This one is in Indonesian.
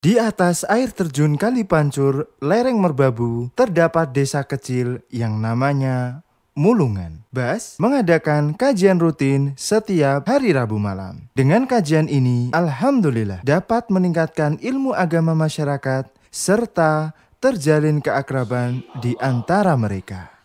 Di atas air terjun Kali Pancur, lereng Merbabu, terdapat desa kecil yang namanya Mulungan. BASS mengadakan kajian rutin setiap hari Rabu malam. Dengan kajian ini, alhamdulillah dapat meningkatkan ilmu agama masyarakat serta terjalin keakraban di antara mereka.